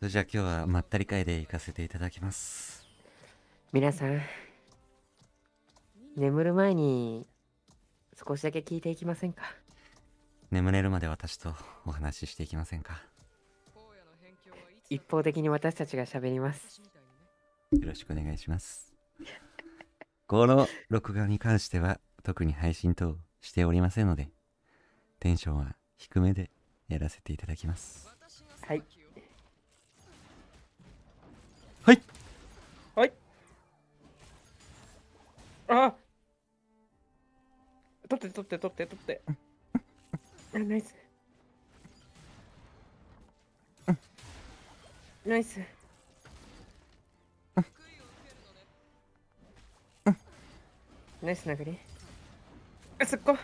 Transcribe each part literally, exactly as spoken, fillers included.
それじゃあ今日はまったり会で行かせていただきます。皆さん、眠る前に少しだけ聞いていきませんか？眠れるまで私とお話ししていきませんか？一方的に私たちが喋ります。よろしくお願いしますこの録画に関しては特に配信等しておりませんので、テンションは低めでやらせていただきます。はいはいはい。ああ、取って取って取って取ってあ、ナイスナイス。ナイス殴り。あ、そこ。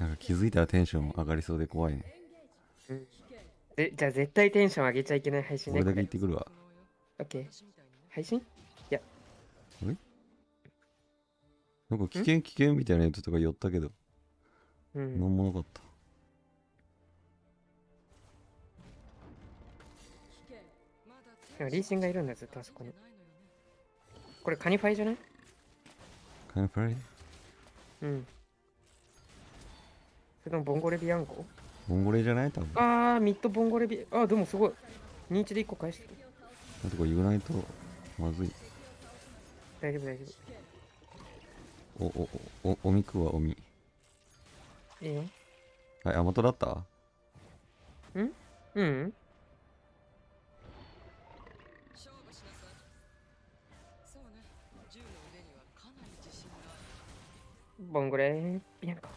なんか気づいたらテンション上がりそうで怖いね。うん、え、じゃあ絶対テンション上げちゃいけない配信ね。俺だけ行ってくるわ。オッケー。配信？いや。あれ？なんか危険危険みたいなやつとか寄ったけど。うん。なんもなかった。リーシンがいるんだ、ずっとあそこに。これカニファイじゃない？カニファイ？うん。それともボンゴレビアンコ？ボンゴレじゃない多分。ああ、ミッドボンゴレビ。ああ、でもすごい。にたいいちでいっこ返してる。なんとか言わないとまずい。大丈夫、大丈夫。おおおお、おみくわ、おみ。いいよ。はい、アマトだった？ん？うん。ボンゴレビアンコ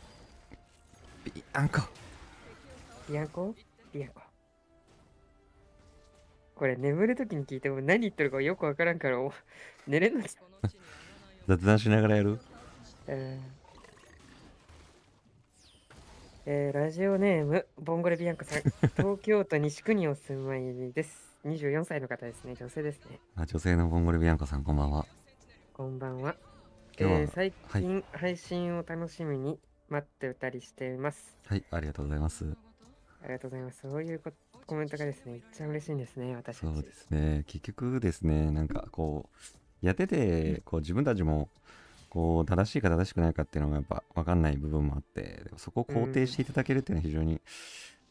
ビアンコビアンコビアンコ。これ眠るときに聞いても何言ってるかよくわからんから寝れない雑談しながらやる。えーえー、ラジオネームボンゴレビアンコさん東京都西区にお住まいです。にじゅうよんさいの方ですね。女性ですね。あ、女性のボンゴレビアンコさん、こんばんは。こんばんは。えー、最近、はい、配信を楽しみに待ってたりしています。はい、ありがとうございます。ありがとうございます。そういうコメントがですね、いっちゃ嬉しいんですね、私たち。そうですね、結局ですね、なんかこうやってて、こう自分たちもこう正しいか正しくないかっていうのがやっぱ分かんない部分もあって、そこを肯定していただけるっていうのは非常に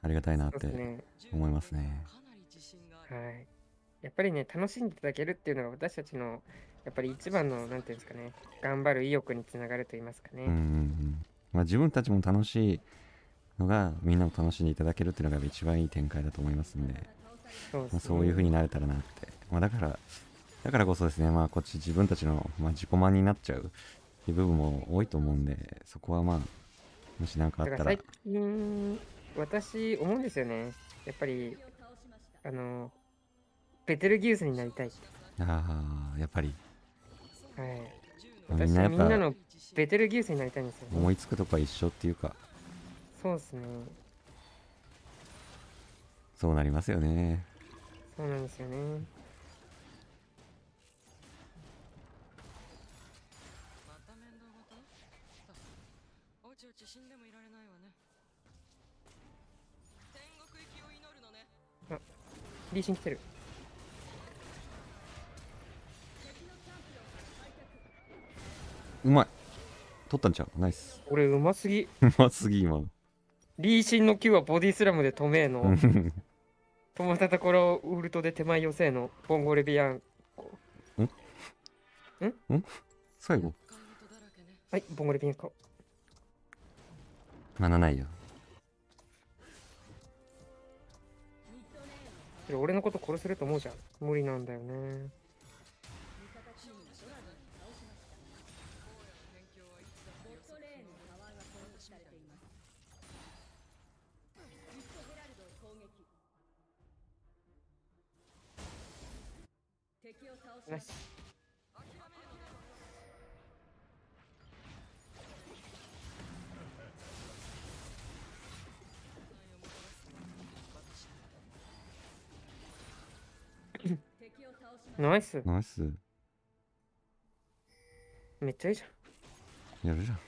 ありがたいなって思いますね。うん、はい、やっぱりね、楽しんでいただけるっていうのが私たちのやっぱり一番の、なんていうんですかね、頑張る意欲につながると言いますかね。うんうんうん。まあ自分たちも楽しいのが、みんなも楽しんでいただけるっていうのが一番いい展開だと思いますんで、そうですね。まあそういう風になれたらなって。まあだから、だからこそですね、まあこっち自分たちの、まあ、自己満になっちゃうっていう部分も多いと思うんで、そこはまあ、もし何かあったら。最近、私思うんですよね。やっぱり、あの、ベテルギウスになりたいって。ああ、やっぱり。はい、私はみんなのベテルギウスになりたいんですよ、ね。思いつくとか一緒っていうか。そうですね。そうなりますよね。そうなんですよね。あ、リーシン来てる。うまい。取ったんちゃう？ナイス。俺うますぎ。うますぎ今。リーシンの Q はボディスラムで止めえの。止まったところウルトで手前寄せえの。ボンゴレビアンコ。ん？ん？ん？最後。はい、ボンゴレビアンコ。まなないよ。俺のこと殺せると思うじゃん。無理なんだよね。ナイス。ナイス。ナイス。めっちゃいいじゃん。やるじゃん。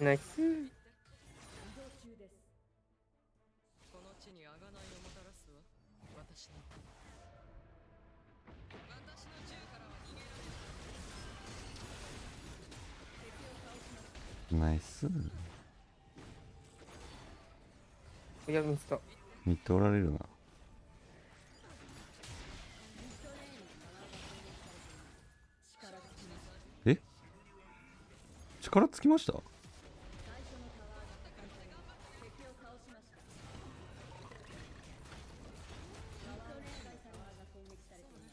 ナイス。ナイス。いや、ミスト。ミッドおられるな。え？力つきました？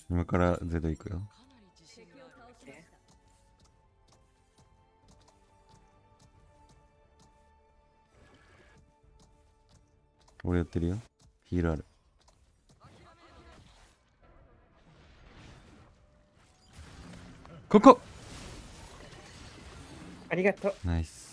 今からゼド行くよ。俺やってるよ。ヒールある。ここ。ありがとう。ナイス。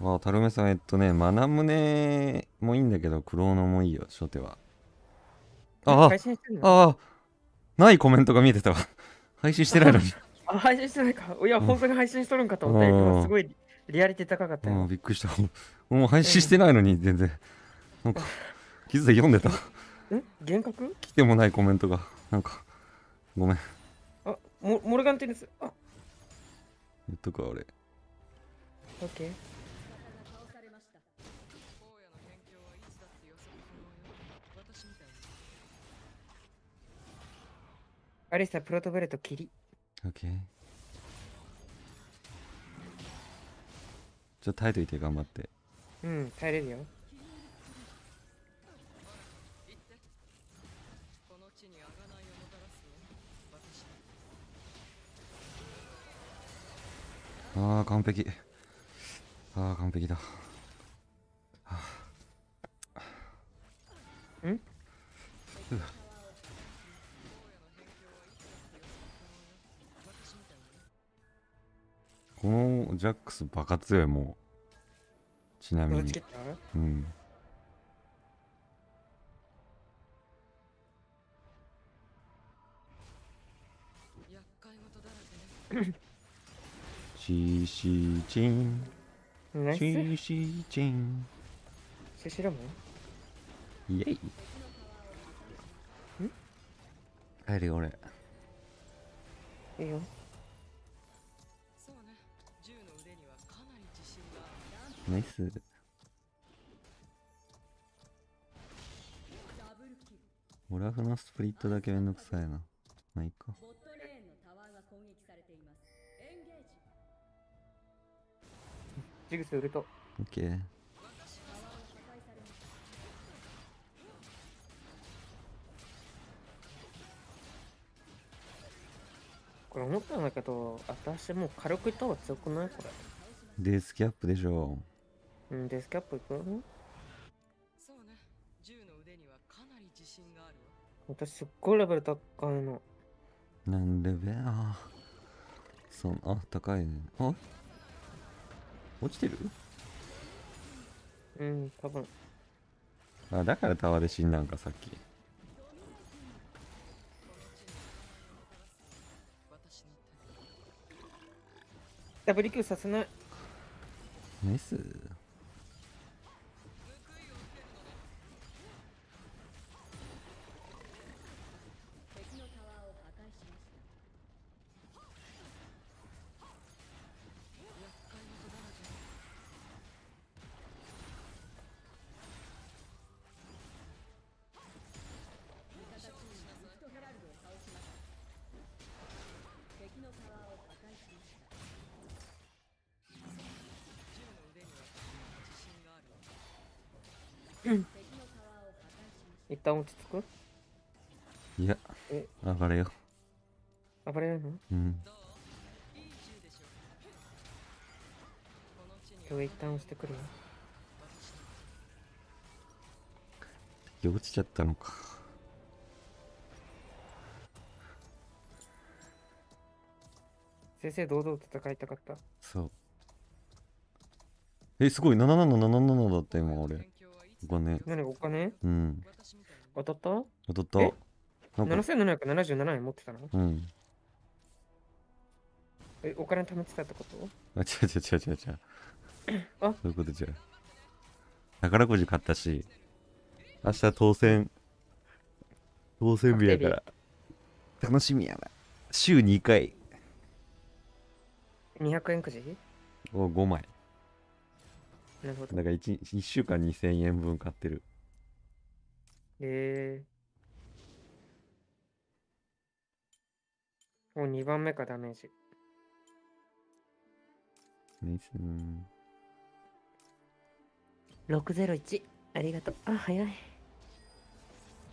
わあ、タルメさん、えっとね、マナムネもいいんだけど、クローノもいいよ、初手は。ああ、ああ、ないコメントが見えてたわ。配信してないのにあ。配信してないか。いや、本当に配信しとるんかと思ったよ。すごいリアリティ高かったよ。びっくりした。もう配信してないのに、全然。なんか、気づいて読んでた。ん幻覚来てもないコメントが。なんか、ごめん。あ、モモルガンテニス。あ言っとくわ、俺。オッケー。アリスタプロトブレット切り。オッケー。ちょっと耐えといて頑張って。うん、耐えれるよ。ああ、完璧。ああ、完璧だ。ああ。ん？このジャックスバカ強いもう。ちなみに。うん。シーシーチン。シーシーチン。シシラモン？イエイ。ん？帰るよ俺。いいよ。ナイス。オラフのスプリットだけめんどくさいな。まあいいか。ジグスウルト。オッケー。これ思ったんだけど、私もう軽くいった方が強くないこれ。デスキャップでしょう。うん、デスキャップ行く？そうね、銃の腕にはかなり自信がある。私すっごいレベル高いの。なんレベル？あ、そう、あ、高いね。あ、落ちてる？うん、多分。あ、だからタワーで死んだんかさっき。ダブリューキュー させない。ナイス。一旦落ち着く？いや、暴れよう。暴れるの？うん。今日一旦落ちてくるよ。いや、落ちちゃったのか。正々堂々戦いたかった。そう。え、すごい、ななななななななだった今俺。お金。何お金？うん。当たった当たった。えななせんななひゃくななじゅうななえん持ってたのうん。え、お金貯めてたってことあ、違う違う違う違う違う。あそういうことじゃ。宝くじ買ったし、明日当選、当選日やから。楽しみやな。週にかい。にひゃくえんくじお、ごまい。なるほど。だから 1, いっしゅうかんにせんえんぶん買ってる。へえー。もうにばんめか、ダメージ。ナイスー。ろくゼロいち。ありがとう。あ、早い。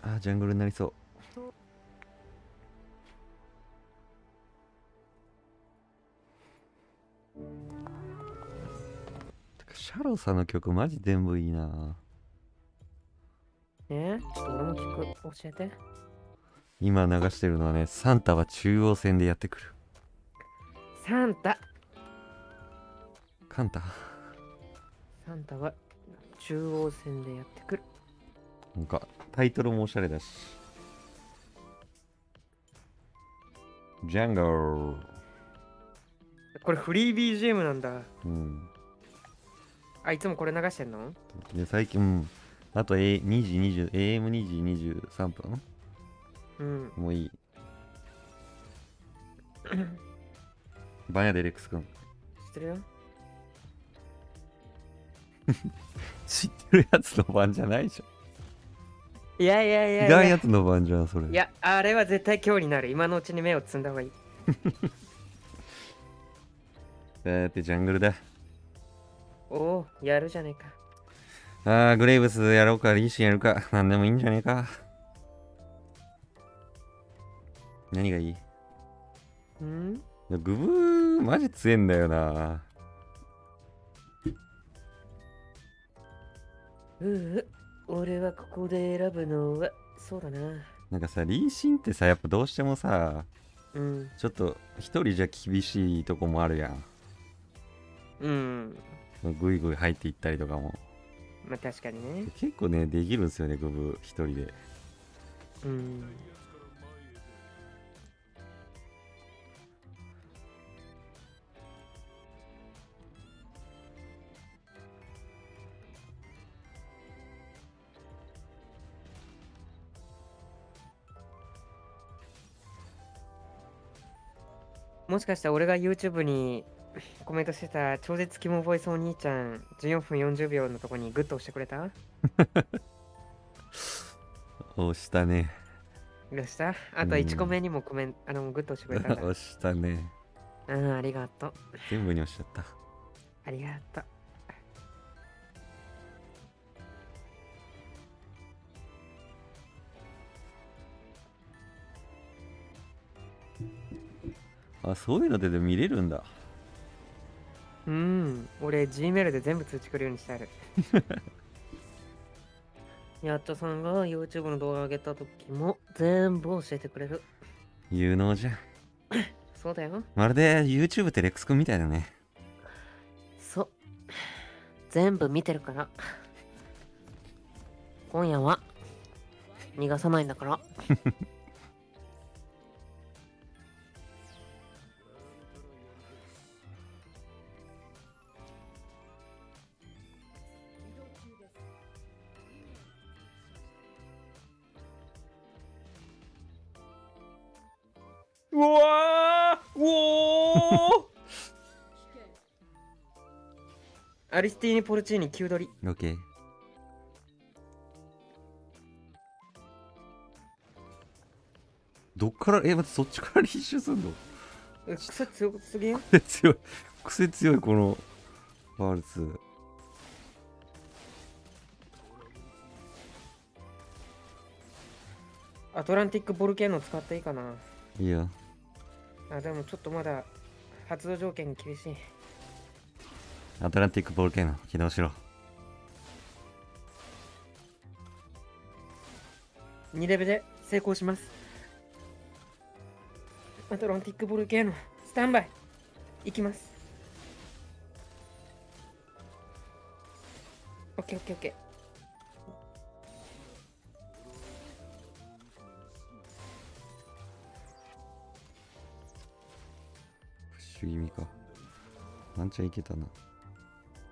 あ、ジャングルになりそう。シャロさんの曲マジ全部いいな。えちょっと俺も聞く。教えて。今流してるのはね、サンタは中央線でやってくる。サンタカンタサンタは中央線でやってくる。なんかタイトルもおしゃれだし。ジャンゴー。これフリー ビージーエム なんだ。うん。あ、いつもこれ流してんの？いや、最近、あと、A、にじにじゅう、エーエムにじにじゅうさんぷん？うん。もういい。バンヤでレックスくん。知ってるよ。知ってるやつの番じゃないでしょ。いやいやいやいや。知らんやつの番じゃん、それ。いや、あれは絶対今日になる。今のうちに目をつんだ方がいい。だってジャングルだ。おお、やるじゃねえか。ああ、グレイブスやろうか、リーシンやるか、なんでもいいんじゃねえか。何がいい？ん？グブー、マジ強えんだよな。うう、俺はここで選ぶのは、そうだな。なんかさ、リーシンってさ、やっぱどうしてもさ、うん、ちょっと一人じゃ厳しいとこもあるやん。うん。ぐいぐい入っていったりとかもまあ確かにね結構ねできるんですよねグブ一人でうんもしかしたら俺が YouTube にコメントしてた超絶キモボイスお兄ちゃんじゅうよんふんよんじゅうびょうのとこにグッと押してくれた押したね。押したあといちこめにもコメン、うん、あのグッと押してくれた。押したね。うん、ありがとう。全部に押しちゃった。ありがとう。あ、そういうので見れるんだ。うん、俺 Gmail で全部通知くるようにしてある。やっちゃさんが YouTube の動画上げた時も全部教えてくれる。有能じゃん。そうだよ。まるで YouTube ってレックス君みたいだね。そう。全部見てるから。今夜は逃がさないんだから。うわーおーアリスティーニ・ポルチーニ、急取り。オッケー。どっから、え、待って、そっちから練習すんの癖強すぎん癖強い。癖強い、このワールツ。アトランティック・ボルケーノ使っていいかな。いや。あ、でもちょっとまだ発動条件に厳しい。アトランティックボルケーノ起動しろ。にレベルで成功します。アトランティックボルケーノスタンバイいきます。オッケーオッケーオッケー。シュ気味か。ワンチャンいけたな。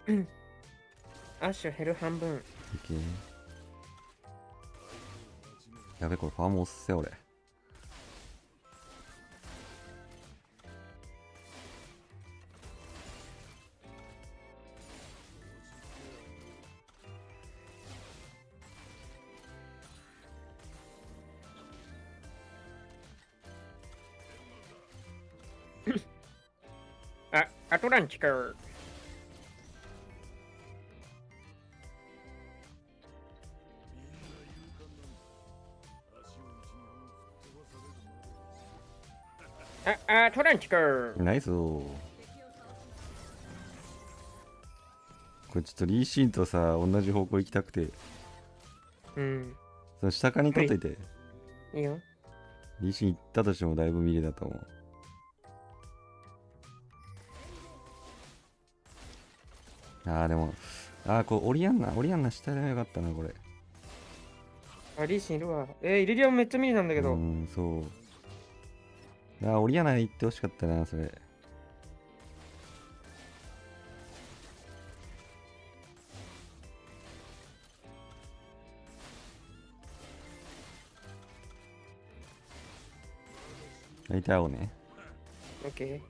うん。アッシュ減る半分。いけ。やべ、これファーム押せ、俺。あ、アトランチか。あ、アトランチか。ナイス。これちょっとリーシーンとさ、同じ方向行きたくて。うん。その下かに取っといて。はい、いいよ。リーシーン行ったとしてもだいぶ見れだと思う。ああ、でも、ああ、こう、オリアンナ、オリアンナしたらよかったな、これ。あ、リーシンいるわ。えー、イリリアもめっちゃミリなんだけど。うん、そう。ああ、オリアンナ行ってほしかったな、それ。大体青ね。オッケー。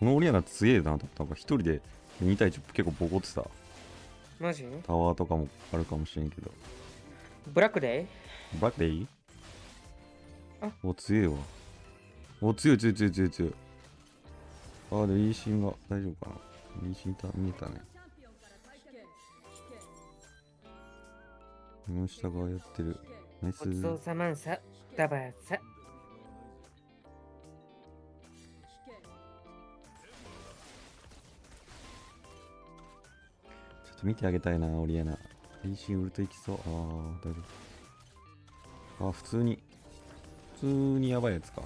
このオリアナ強えなと思ったのか、一人でにたいじゅう結構ボコってた。マジ？タワーとかもあるかもしれんけど。ブラックデイ？ブラックデイ？あ、お強えわ。お強い強い強い強い強い。ああ、でいいシーンが大丈夫かな。いいシーンた見えたね。この下がやってる。ナイス。お父様んさ、ダバーさ。見てあげたいな、オリエナ。リーシンウルトいきそう。ああ、大丈夫。あ、普通に。普通にやばいやつか。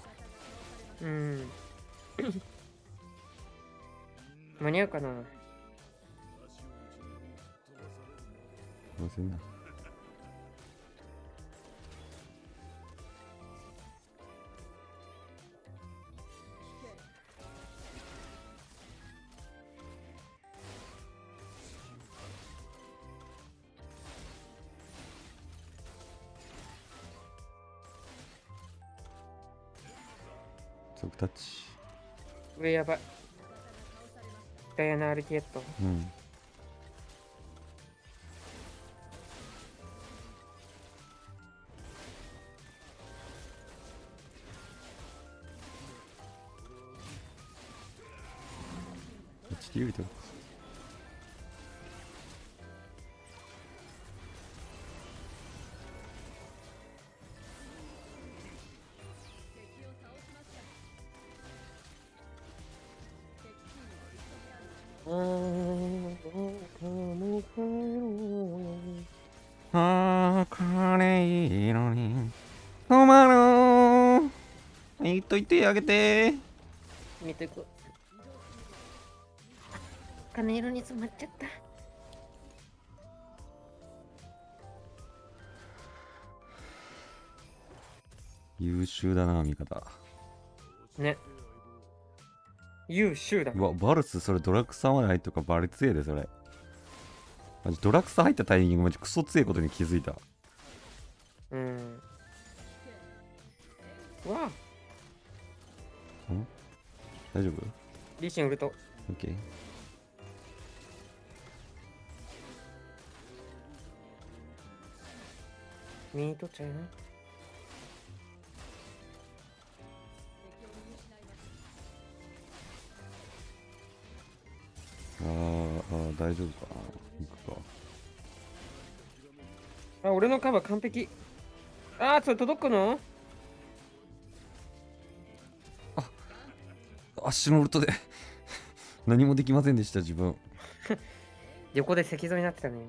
うん。間に合うかな。忘れんな。タッチ上やばい。ダイアナアルキエット、うん、エイチディー よりとる。ああ、カレー色に止まろう。いっといてあげて。見てく。金色に染まっちゃった。優秀だな、味方。ね。優秀だ。うわ、バルス、それドラクサまで入ったか、バレ強えで、それ。マジドラクサ入ったタイミング、マジクソ強えことに気づいた。うん。うわあ。ん？大丈夫？リーシンウルト。オッケー。ミートちゃん。ああ、大丈夫かな。いくか。あ、俺のカバー完璧。ああ、それ届くの？あ、足のウルトで何もできませんでした自分。横で石像になってたね今。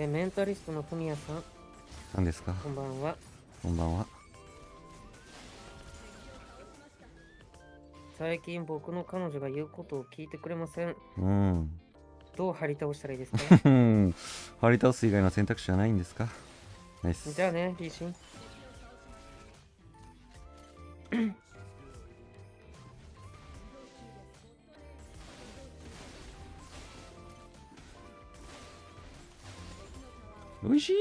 えー、メンタリストの富谷さん。何ですか。こんばんは。こんばんは。最近僕の彼女が言うことを聞いてくれません。うん。どう張り倒したらいいですか。張り倒す以外の選択肢はないんですか。ナイス。じゃあね、リーシン。おいしい。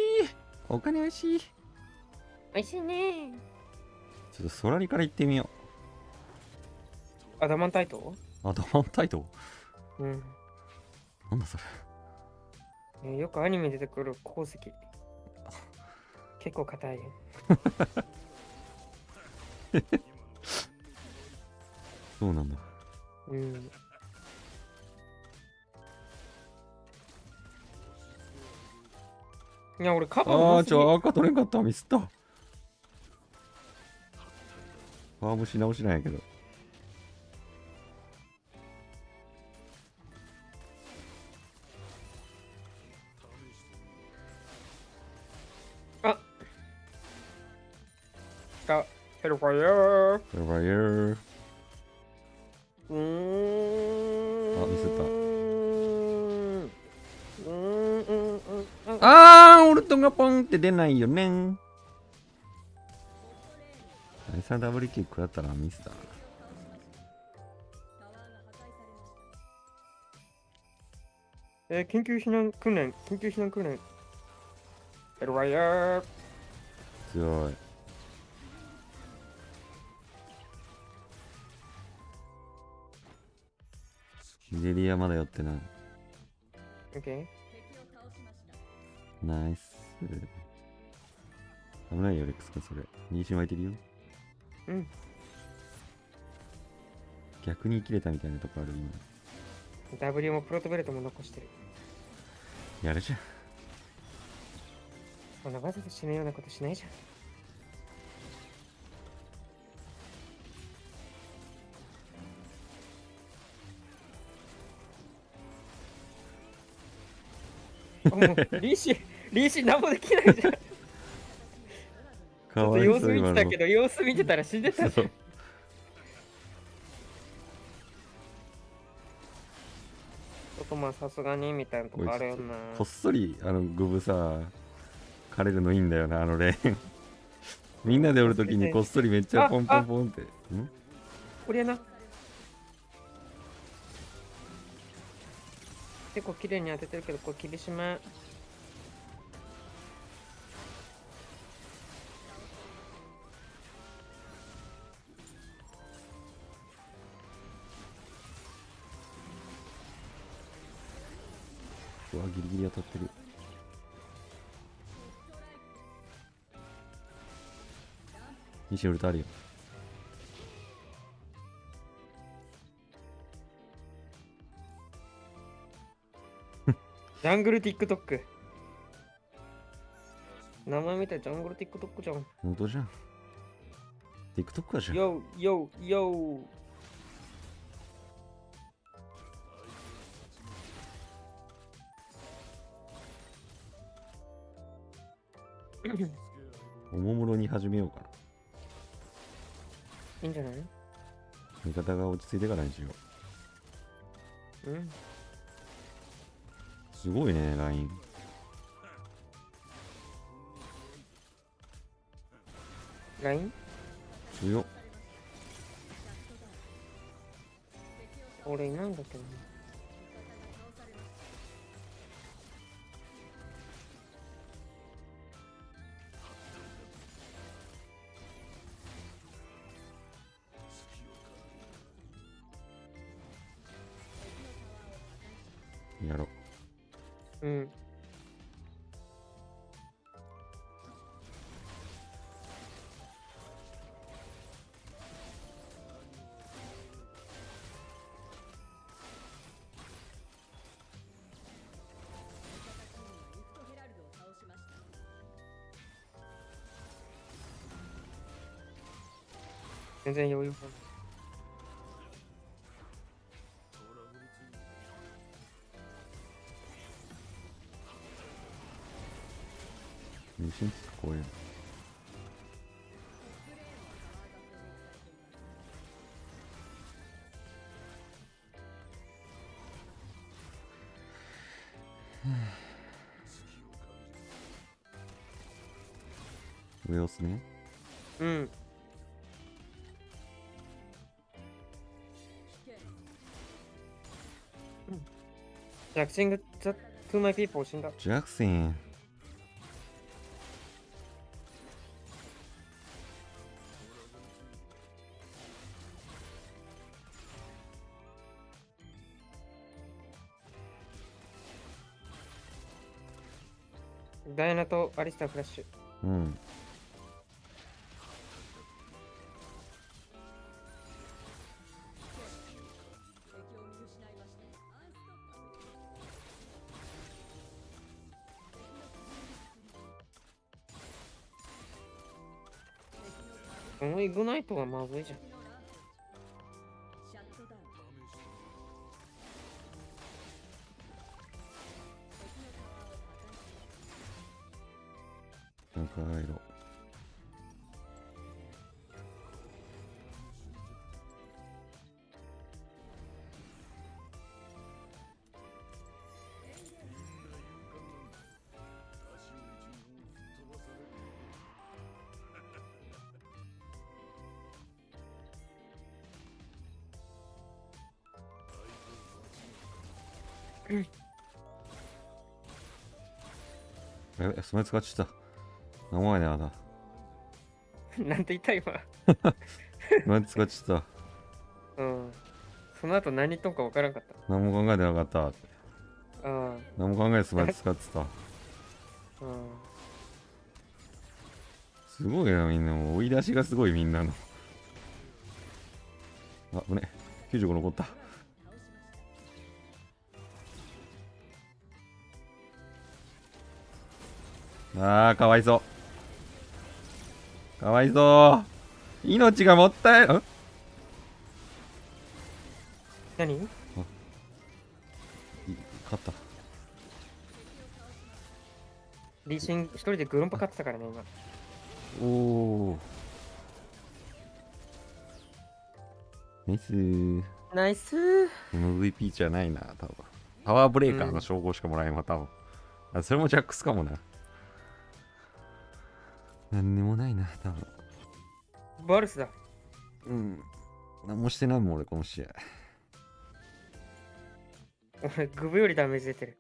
お金おいしい。おいしいね。ちょっと空にから行ってみよう。アダマンタイト？アダマンタイト？うん。なんだそれ。よくアニメ出てくる鉱石。結構硬いよ。そうなんだ。うん。いや俺カバーあーちょ赤取れんかった。ミスった。ファームし直しなんやけど。あっ来た。ヘルファイヤーヘルファイヤー。うーんあミスった。あーオルトがポンって出ないよね。ナイサーダブルキックだったらミスだ。えー、緊急避難訓練緊急避難訓練。エルワイヤー強い。シデリアまだ寄ってない。オッケーナイス。危ないよ、レックス君それ。妊娠湧いてるよ。うん。逆に切れたみたいなとこある今。ダブリュー もプロトベルトも残してる。やるじゃん。そんなわざと死ぬようなことしないじゃん。リーシー、リーシー何もできないじゃん。ちょっと様子見てたけど、様子見てたら死んでたじゃん。とまあさすがにみたいなとこあるよな。こっそりあのグブさ、枯れるのいいんだよな、あのレーン。みんなでおるときにこっそりめっちゃポンポンポンって。んこれやな。結構綺麗に当ててるけど、こう厳しめ。うわ、ギリギリ当たってる。西寄るとあるよ。ジャングル ティックトック。 名前みたいジャングル ティックトック じゃん。本当じゃん。ティックトック はじゃん。よーよーよー。おもむろに始めようかな。いいんじゃない？味方が落ち着いてからにしよう。うん。すごいね、ライン。ライン？強っ。俺いないんだけどね。やろう。うん。全然余裕。妊娠っすか、こういうの。上押すね。うん、ジャクシングザトゥマイピーポー死んだ。ジャクシンダイアナとアリスターフラッシュ。うん、このイグナイトはまずいじゃん。なんかないの。やべ、スマイル使っちゃった。名前ね、あななんて言った今スマイル使っちゃった。うん、その後何とか分からんかった。何も考えてなかった。ああ、何も考えてスマイル使ってた。うん、すごいな、みんなもう追い出しがすごい、みんなの。あ、ごめん、きゅうじゅうご残った。あー、かわいそう、かわいそう、命がもったい。ん、何、あ、勝った。リーシン一人でグロンパ勝ってたからね今。おお、ナイスー、ナイスー。 エムブイピー じゃないな、多分パワーブレイカーの称号しかもらえま、うん、多分。あ、それもジャックスかもな。なんでもないな、多分。バルスだ。うん。何もしてないもん、俺、この試合。俺、グブよりダメージ出てる。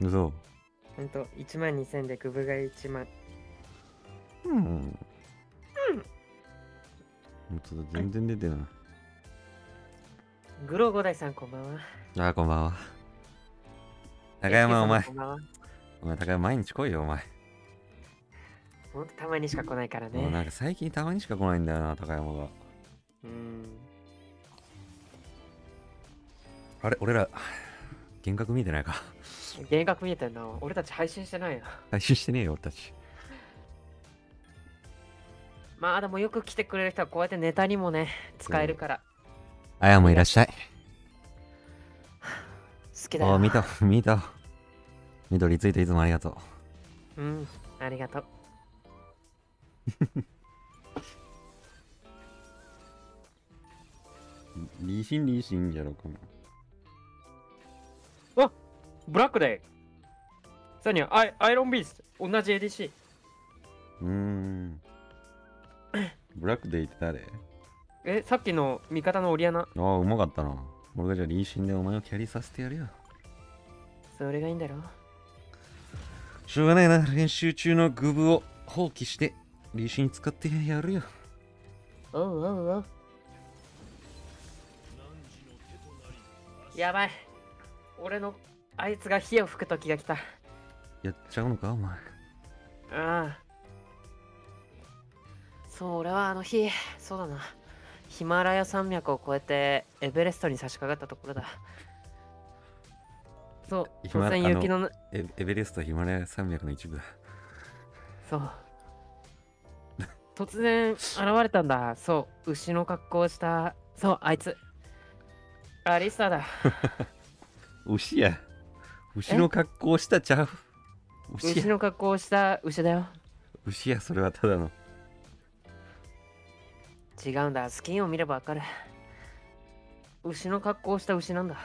嘘。ほんと、いちまんにせんでグブがいちまん。うん。うん。ほんとだ、全然出てない。グローごだいさん、こんばんは。ああ、こんばんは。高山、お前。お前、高山、毎日来いよ、お前。ほんとたまにしか来ないからね。なんか最近たまにしか来ないんだよな、高山が。うん、あれ、俺ら幻覚見えてないか。幻覚見えてんな。俺たち配信してないよ。配信してねえよ、俺たち。まあでもよく来てくれる人はこうやってネタにもね、使えるから。あやもいらっしゃい。好きだよ。あ、見た、見た。緑ついていつもありがとう。うん、ありがとう。リーシン、リーシンじゃろうかな。あ、ブラックだよ。さらにアイ、アイロンビースト、同じ エーディーシー。うーん。ブラックデイって誰？え、さっきの味方のオリアナ。ああ、うまかったな。俺がじゃあリーシンでお前をキャリーさせてやるよ。それがいいんだろ。しょうがないな、練習中のグブを放棄してリーシン使ってやるよ。おうおうおう。やばい。俺のあいつが火を吹く時が来た。やっちゃうのか、お前。ああ。そう、俺はあの日、そうだな。ヒマラヤ山脈を越えてエベレストに差し掛かったところだ。そう、突然雪のな。エベレスト、ヒマラヤ山脈の一部だ。そう。突然現れたんだ。そう、牛の格好をした、そう、あいつアリスタだ。牛や、牛の格好をしたちゃう。牛の格好をした牛だよ。牛や、それはただの。違うんだ、スキンを見ればわかる。牛の格好をした牛なんだ。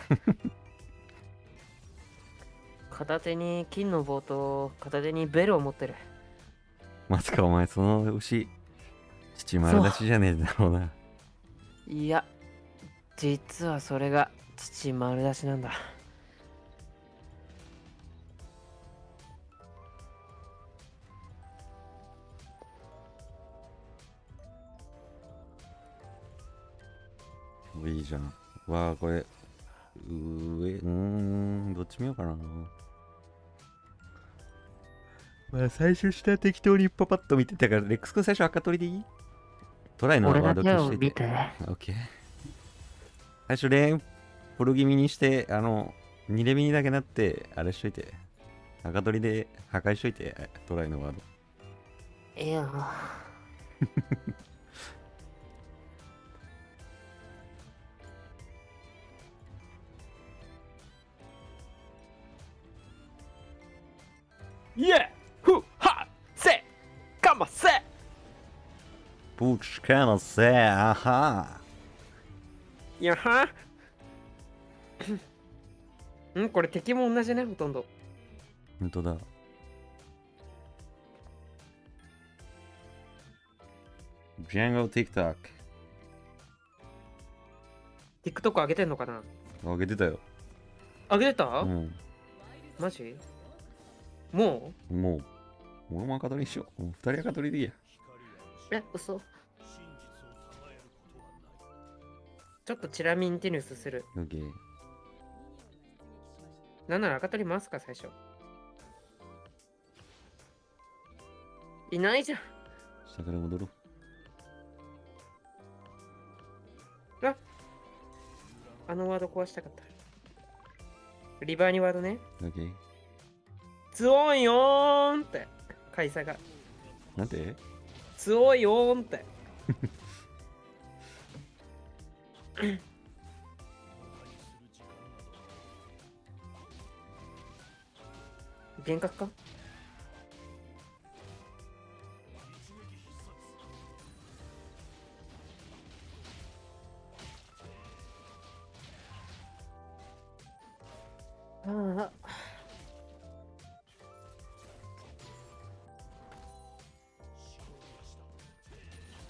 片手に金の棒と片手にベルを持ってる。まさかお前その牛、父丸出しじゃねえだろうな。いや、実はそれが父丸出しなんだ。いいじゃん。わあ、これ上、うーん、どっち見ようかな。まあ最初下適当にパパッと見てたから、レックス君最初赤取りでいい？トライのワードとしてて。オッケー。最初レーンフォル気味にして、あのにレミにだけなってあれしといて、赤取りで破壊しといて、トライのワード。ええよ。イエーフハセカマセブチカマセアハやはんこれ敵も同じね、ほとんど。ほんとだ。ジャンゴ TikTok。TikTok 上げてんのかな？上げてたよ。上げてた？うん。マジ？もうもう、俺も赤取りにしよう。もう二人赤取りでいいや。え、嘘。ちょっとチラミンティヌスする。オッケー。なんなら赤取り回すか、最初。いないじゃん。下から戻ろう。あ、あのワード壊したかった。リバーにワードね。オッケー。強いよーんって開催がなんて強いよーんって幻覚かああ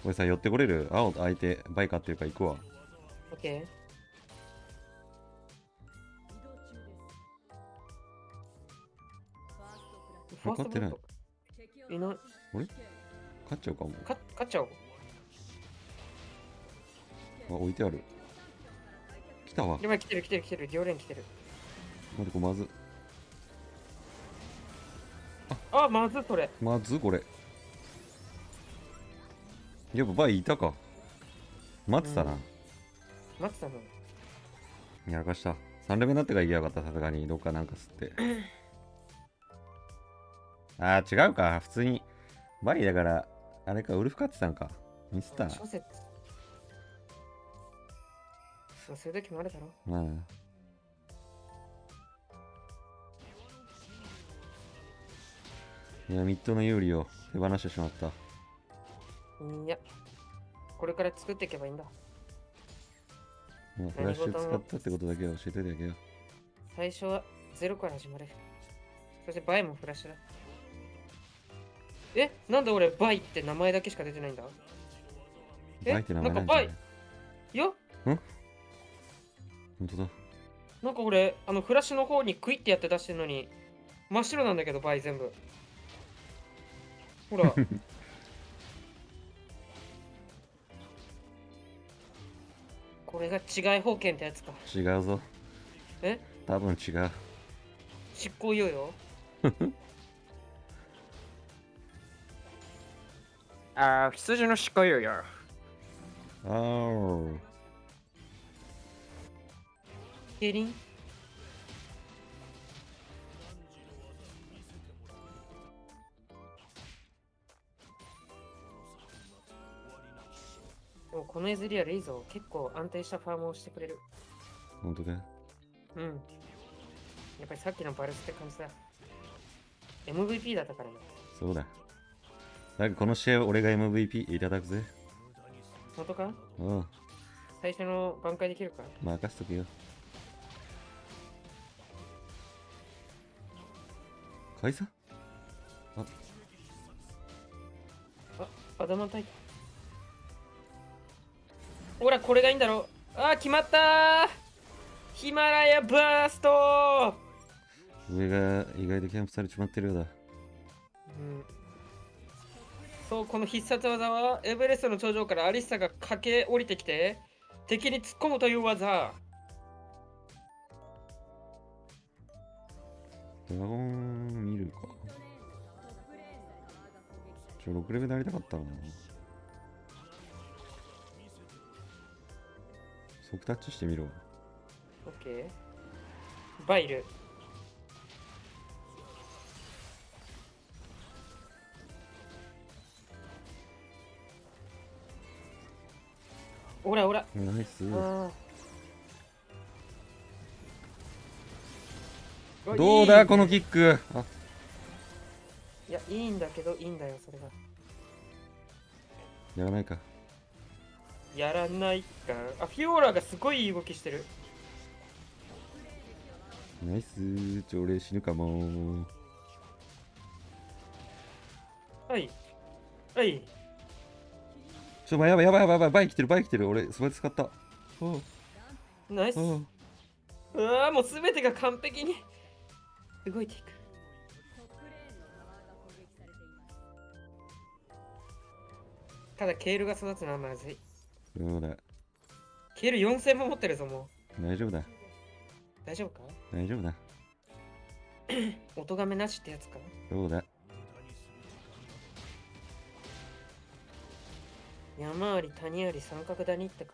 これさ、寄ってこれる？青と相手、バイカっていうか行くわ。オッケー。分かってない。いない。あれ？勝っちゃうかも。勝っちゃう。あ、置いてある。来たわ。今来てる来てる来てる。行連来てる。待って、まず。あ、あ、まずそれ。まずこれ。やっぱバイいたか。待ってたな。うん、待ってたの。やらかした。さんレベルになってからいけなかった、さすがに。どっかなんか吸って。ああ、違うか。普通に。バイだから、あれか、ウルフ買ってたんか。ミスったな。そう、そういう時もあるだろ。まあ。いや、ミッドの有利を手放してしまった。いや、これから作っていけばいいんだ。もうフラッシュ使ったってことだけは教えてるだけよ。最初はゼロから始まる。そしてバイもフラッシュだ。え、なんで俺バイって名前だけしか出てないんだ。え、バイって名前なんかバイ。いや。ん？本当だ。なんか俺、あのフラッシュの方にクイってやって出してるのに、真っ白なんだけど、バイ全部。ほら。これが違い保険ってやつか。違うぞ。え？多分違う。執行猶予？ああ、羊の執行猶予。ああ。キリン？このエズリアルいいぞ。結構安定したファームをしてくれる。ほんとだ。うん。やっぱりさっきのバルスって感じだ。エムブイピー だったからね。そうだ。なんかこの試合は俺が エムブイピー いただくぜ。本当か？うん。最初の挽回できるか？任せとけよ。解散？あ、あ、頭痛い。ほら、これがいいんだろう。あ、決まったー。ヒマラヤバーストー。上が意外とキャンプされちまってるようだ。うん。そう、この必殺技はエベレストの頂上からアリッサが駆け降りてきて敵に突っ込むという技。ドラゴン見るか。ちょ、ろくレベルなりたかったな。即タッチしてみろ。オッケー。バイル。オラオラ。ナイス。どうだこのキック。あ、いや、いいんだけど、いいんだよそれが。やらないか。やらないか。あ、フィオーラがすごいいい動きしてる。ナイス。ちょ、俺死ぬかも。はいはい。ちょ、まあ、やばいやばいやばいやばい、バイ来てるバイ来てる。俺すばや使った。ナイス。うわ、もうすべてが完璧に動いていく。ただケールが育つのはまずい。そうだ。ケールよんせんも持ってるぞ。もう大丈夫だ。大丈夫か？大丈夫だ。おとがめなしってやつか。そうだ。山あり谷あり三角谷ってか。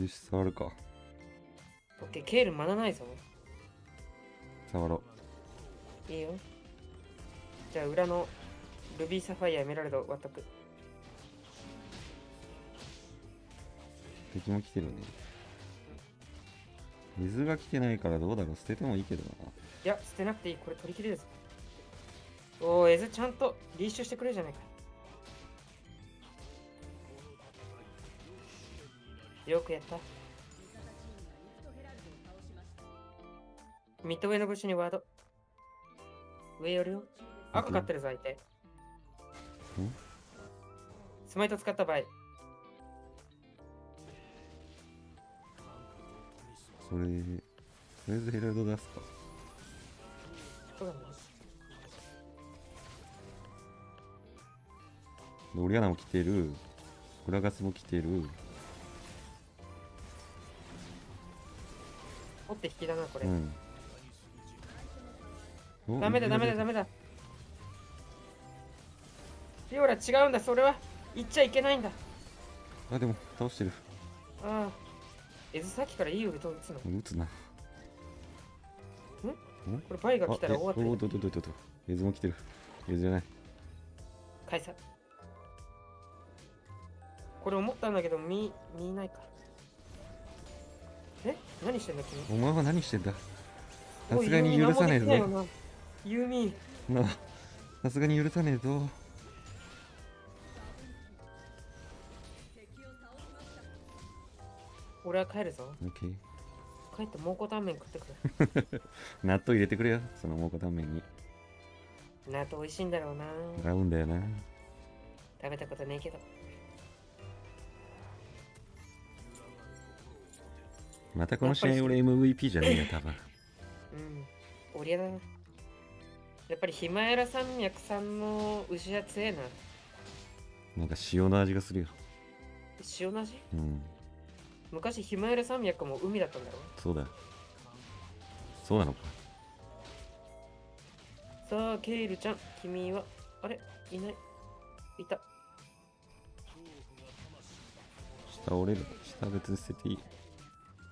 よし、触るか。オッケー、ケールまだないぞ。触ろう。いいよ。じゃあ裏のルビーサファイアエメラルド割っとく。敵も来てるね。水が来てないからどうだろう。捨ててもいいけどな。いや、捨てなくていい。これ取り切れるぞ。おお、エズちゃんとリッシュしてくれるじゃないか。よくやった。ミッドウェイのブッシュにワード。上寄るよ。赤買ってるぞ、相手。スマイト使った場合。それ、とりあえずヘラルド出すか。そうだね。オリアナも来てる。グラガスも来てる。持って引きだな、これ。うん、ダメだ、ダメだ、ダメだ。フィオラ違うんだ、それは。言っちゃいけないんだ。あ、でも、倒してる。ああ。エズさっきからいいウルトを打つの。打つな。ん？これ、バイが来たら終わってる。おお、どどどどど。エズも来てる。エズじゃない。解散。これ思ったんだけど、見、見ないか。え、何してんだ君。お前は何してんだ。さすがに許さねえぞ。ユーミー。な、さすがに許さねえぞ。俺は帰るぞ。オッケー。帰って蒙古タンメン食ってくれ。納豆入れてくれよ、その蒙古タンメンに。納豆美味しいんだろうな。合うんだよな。食べたことねえけど。またこの試合俺 エムブイピー じゃないよ、多分。うん、俺だな。やっぱりヒマヤラ山脈さんの牛は強えな。なんか塩の味がするよ。塩の味？うん。昔ヒマヤラ山脈も海だったんだろう。そうだ。そうなのか。さあ、ケイルちゃん、君は、あれ、いない。いた。下折れる。下別に捨てていい。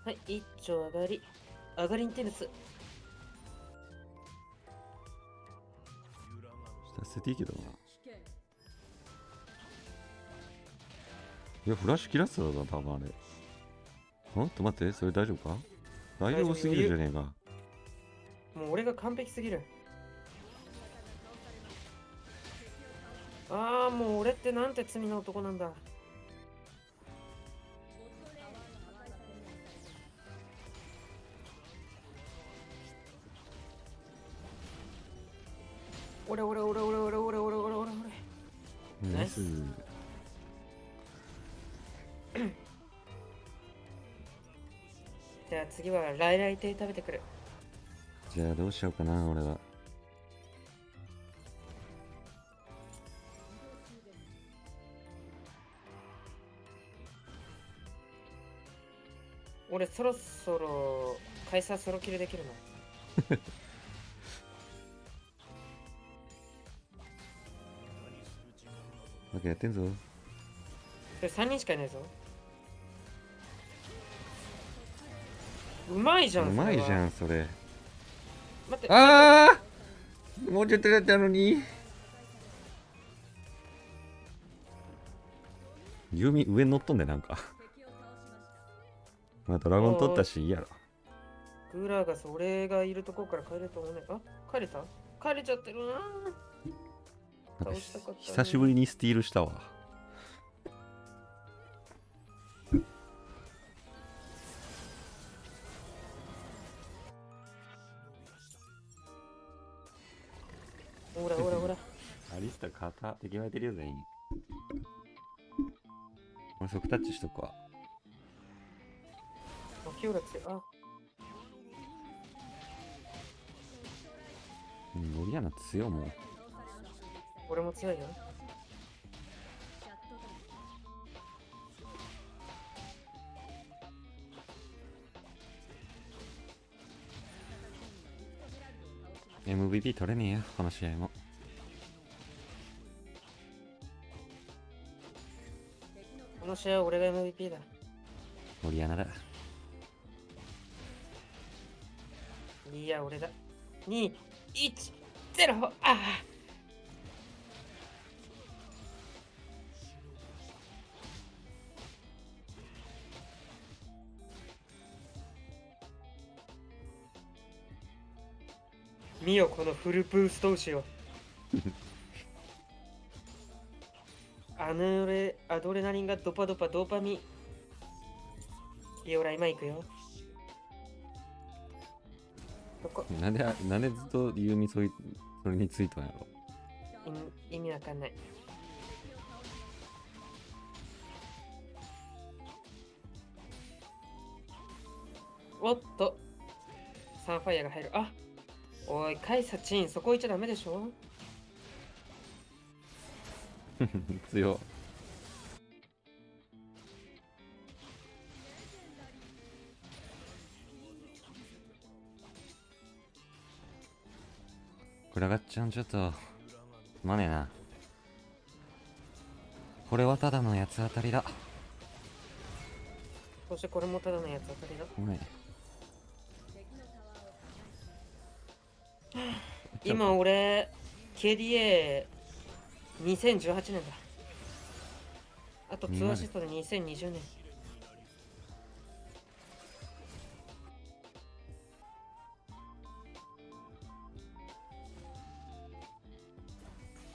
はい、一丁上がり。上がりにテニス。下捨てていいけどな。いや、フラッシュ切らせただな、多分あれ。ん？ちょっと待って、それ大丈夫か？大丈夫すぎるじゃねえか。もう俺が完璧すぎる。ああ、もう俺ってなんて罪な男なんだ。俺俺俺俺俺俺俺俺俺俺俺。ナイス。じゃあ次はライライ亭食べてくる。じゃあどうしようかな、俺は。俺そろそろカイサーソロキルできるの。なんかやってんぞ。それさんにんしかいないぞ。うまいじゃん。うまいじゃん、それ。待って、ああ、もうちょっとだったのに。ユミ上乗っとんね、なんか。まあドラゴン取ったしいいやろ。グラがそれがいるとこから帰れたもんね。あ、帰れた？帰れちゃってるな。なんか久しぶりにスティールしたわ。ほらほらほら。アリスタ肩手際いてるよ全員。俺速タッチしとくわ。キオラ強い。あ、モリアナ強いもん。俺も強いよ。エムブイピー 取れねえよ、この試合も。この試合は俺が エムブイピー だ。モリアナだ。いや、俺だ。に、いち、ゼロ! ああ、見よ、このフルブースト牛を。あの俺、アドレナリンがドパドパドーパミ。いや、俺今行くよ。なんで、なんでずっとユミそいそれについたんやろ。意味わかんない。おっと、サンファイアが入る。あ、おいカイサチン、そこ行っちゃダメでしょ。強っ。これ上がっちゃん、ちょっとマネな。これはただのやつ当たりだ。そしてこれもただのやつ当たりだ。ごめん。今俺 ケーディーエーにせんじゅうはち 年だ。あとツーアシストでにせんにじゅうねん。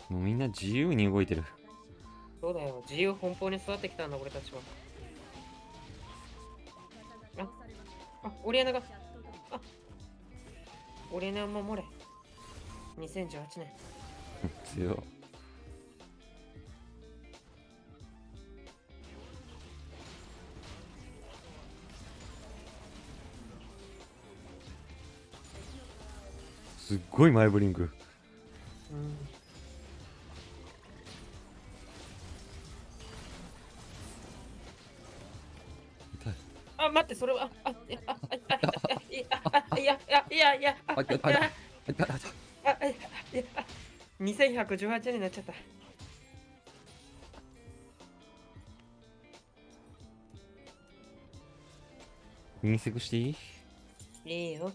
もうみんな自由に動いてる。そうだよ、自由奔放に育ってきたんだ俺たちは。ああ、オリアナが、あ、オリアナを守れ。にせんじゅうはちねん。強い。すっごいマイブリング。うん。あ、待って、それは、あ、いや、いや、いや、いや、あ、にせんひゃくじゅうはちになっちゃった。ミニセクしていい？いいよ。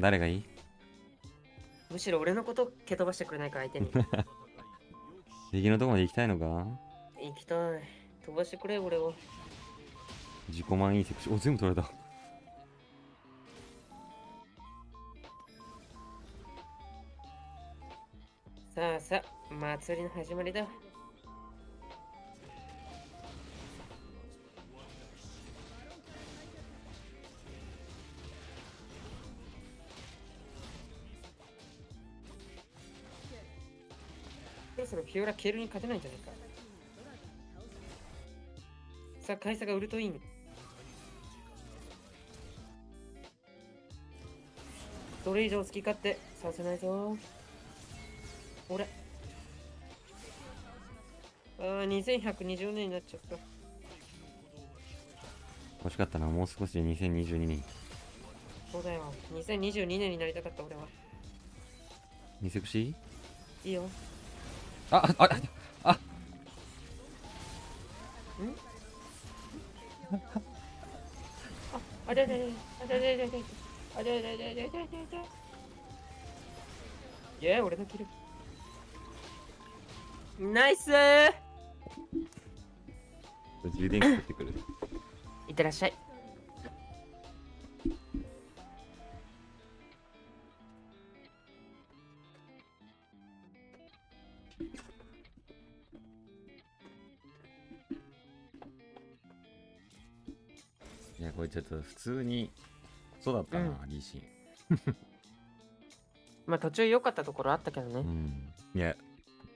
誰がいい？むしろ俺のこと蹴飛ばしてくれないか、相手に。敵のとこまで行きたいのか？行きたい。飛ばしてくれ、俺を。自己満いいセクション。お、全部取られた。あさ、祭りの始まりだ。そろそろピオラケールに勝てないんじゃないか。さあ、カイサがウルトイン。それ以上好き勝手させないぞ。俺。ああ、にせんひゃくにじゅうねんになっちゃった。欲しかったな、もう少しでにせんにじゅうにねん。そうだよ、にせんにじゅうにねんになりたかった、俺は。ニセクシーいいよ。ああああああれれれれれれれれれあれれれれれれれいや俺のキルナイスー充電器取ってくるいってらっしゃいいやこれちょっと普通にそうだったな、うん、リーシンまあ途中良かったところあったけどね、うん、いや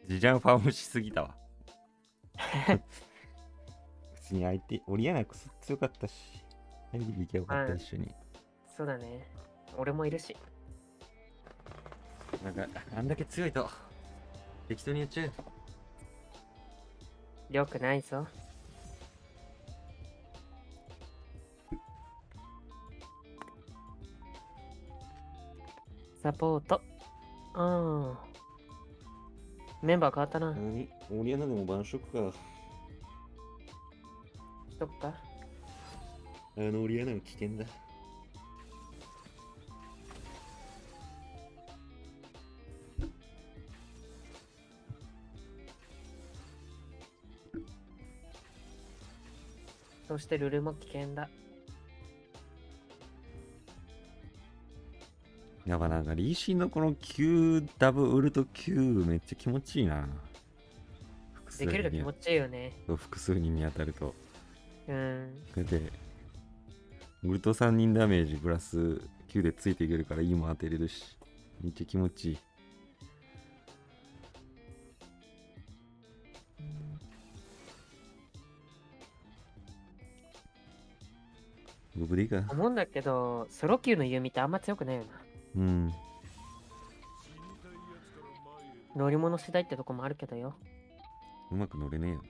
ジジャンファームしすぎたわ普通に相手オリアナクス強かったし何で行けよかった、うん、一緒にそうだね俺もいるしなんかあんだけ強いと適当にやっちゃう良くないぞサポート。ああ。メンバー変わったな。何オリアナでも晩食か。そっか。あのオリアナも危険だ。そしてルルも危険だ。やばなんかリーシーのこの キューダブリュー ウルト Q めっちゃ気持ちいいな。できると気持ちいいよね。複数人に当たると。うん。それで、ウルトさんにんダメージプラス Q でついていけるから E も当てれるし、めっちゃ気持ちいい。僕でいいか。思うんだけど、ソロ Q の弓ってあんま強くないよな。うん、乗り物次第ってとこもあるけどようまく乗れねえよ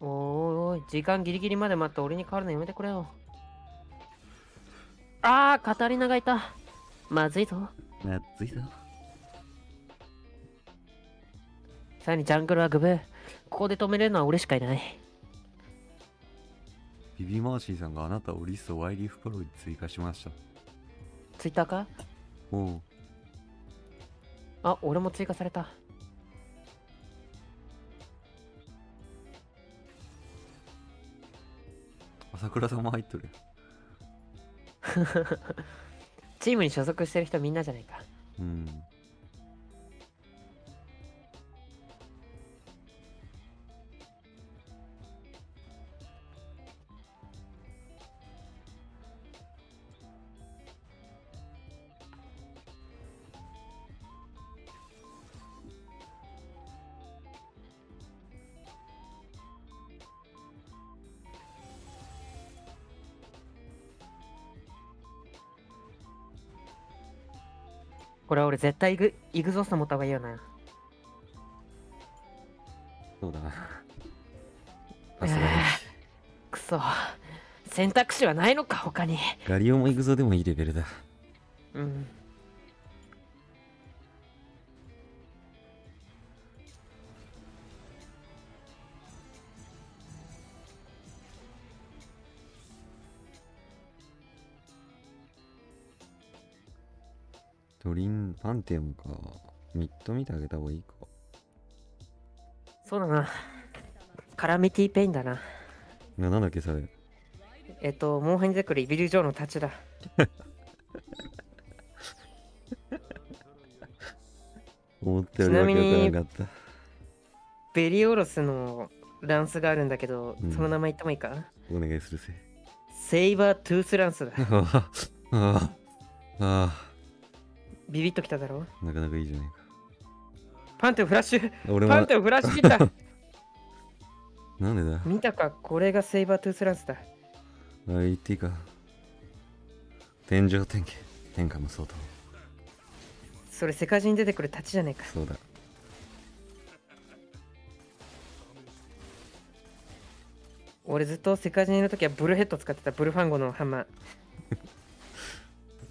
おーい時間ギリギリまで待って俺に変わるのやめてくれよあーカタリナがいたまずいぞまずいぞさらにジャングルはグブここで止めれるのは俺しかいないビビマーシーさんがあなたをリストワイリーフプロに追加しました。ツイッターかおう。あ、俺も追加された。朝倉さんも入っとる。チームに所属してる人みんなじゃないか。うん。これは俺絶対イグ、イグゾースト持った方がいいよな。そうだな。さすがに。くそ。選択肢はないのか、他に。ガリオもイグゾーでもいいレベルだ。うん。ドリンパンテオンかミッド見てあげた方がいいかそうだなカラミティペインだなななんだっけそれえっとモンハンに出てくるイビルジョーの太刀だ思ったよりわけわからなかった。ベリオロスのランスがあるんだけど、うん、その名前言ってもいいか？お願いするぜ。セイバートゥースランスだ。ああああ、ビビッときただろ。なかなかいいじゃないか。パンテをフラッシュ、俺もパンテをフラッシュ切ったなんでだ、見たか、これがセイバートゥースランスだ。あれ言っていいか？天井天気天下無双と。それ世界中に出てくる太刀じゃねえか。そうだ。俺ずっと世界中にいるときはブルヘッド使ってた、ブルファンゴのハンマー。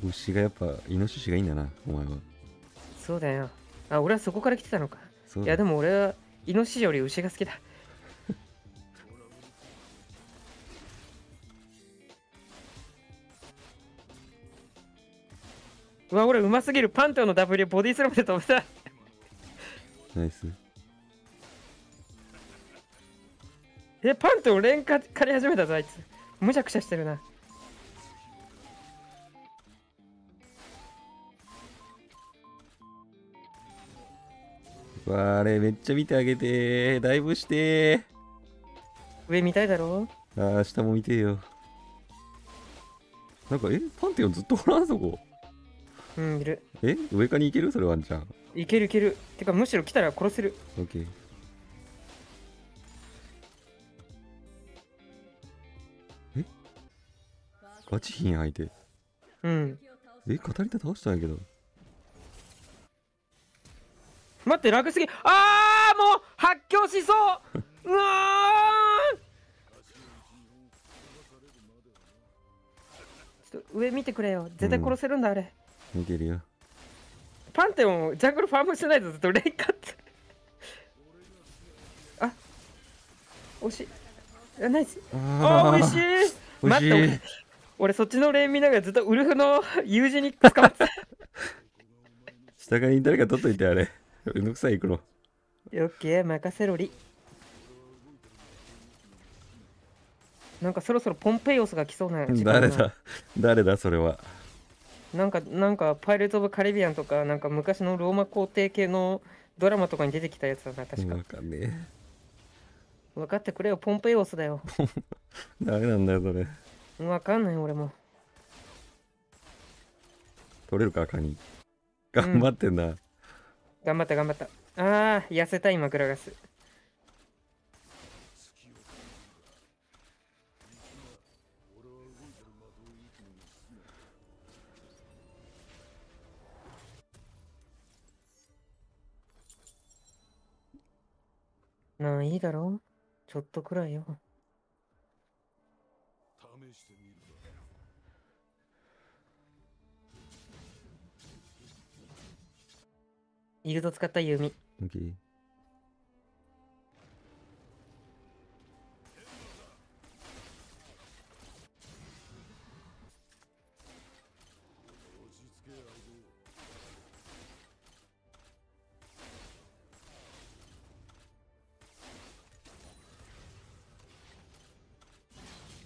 牛がやっぱイノシシがいいんだな、お前は。そうだよ。あ、俺はそこから来てたのか。いやでも俺はイノシシより牛が好きだ。うわ、俺うますぎる。パンテオの W ボディスラムで飛べた。ナイス。え、パンテオ連火借り始めたぞ、あいつ。むちゃくちゃしてるな。うわ、あれめっちゃ見てあげてー。だいぶしてー。上見たいだろう。ああ、下も見てよ。なんか、え、パンテオずっとおらんそこ。うん、いる。え、上かに行ける？それワンちゃん。いけるいける。てかむしろ来たら殺せる。オッケー。え？ガチヒン相手。うん。え、語り手倒したんやけど。待って、楽すぎ。ああ、もう発狂しそう。うわー。ちょっと上見てくれよ。絶対殺せるんだ、あれ。うん、見てるよ。パンテオンジャングルファームしてないとずっとレイカって。あ、惜しい。ナイス。ああ、惜しい。待って、俺そっちのレイン見ながらずっとウルフの友人に捕まってた。下側に誰か取っといて、あれうぬくさい行くの。オッケー、任せろり。なんかそろそろポンペイオスが来そうな。誰だ誰だそれは。なんか、なんか、パイレーツ・オブ・カリビアンとか、なんか昔のローマ皇帝系のドラマとかに出てきたやつだな、確か。分かんねえ。分かってくれよ、ポンペイオスだよ。ダメなんだよ、それ。分かんない、俺も。取れるか、カニ。頑張ってんな、うん。頑張った、頑張った。ああ、痩せた、今、グラガス。なあ、いいだろう、ちょっとくらいよ。イルド使った弓。オッケー。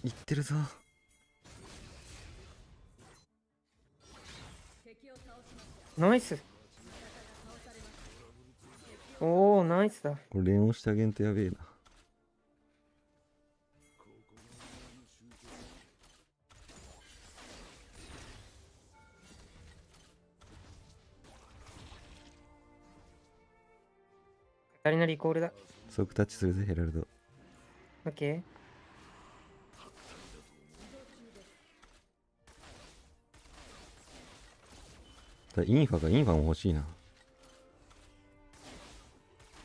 行ってるぞ。ナイス。おお、ナイスだ。これ連をしてあげんとやべえな。足りなリコールだ。即タッチするぜ、ヘラルド。オッケー。インファがインファも欲しいな。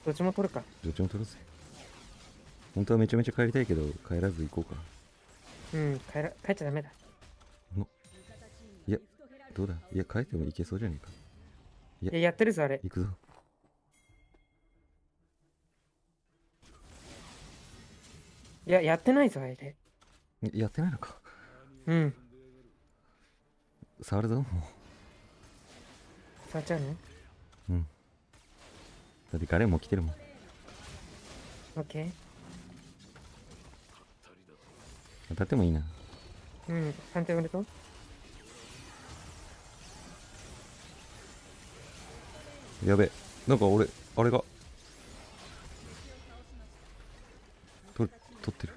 どっちも取るか。どっちも取るぜ。本当はめちゃめちゃ帰りたいけど帰らず行こうか。うん、帰ら帰っちゃダメだ。のいや、どうだ、いや、帰っても行けそうじゃねえか。いや、いや、やってるぞ、あれ。行くぞ。いや、やってないぞ、あれで。やってないのか。うん。触るぞ、もう。ちゃうね、うん、だって彼も来てるもん。オッケー。当たってもいいな。うん、判定おめでとう。やべ、なんか俺あれがと取ってる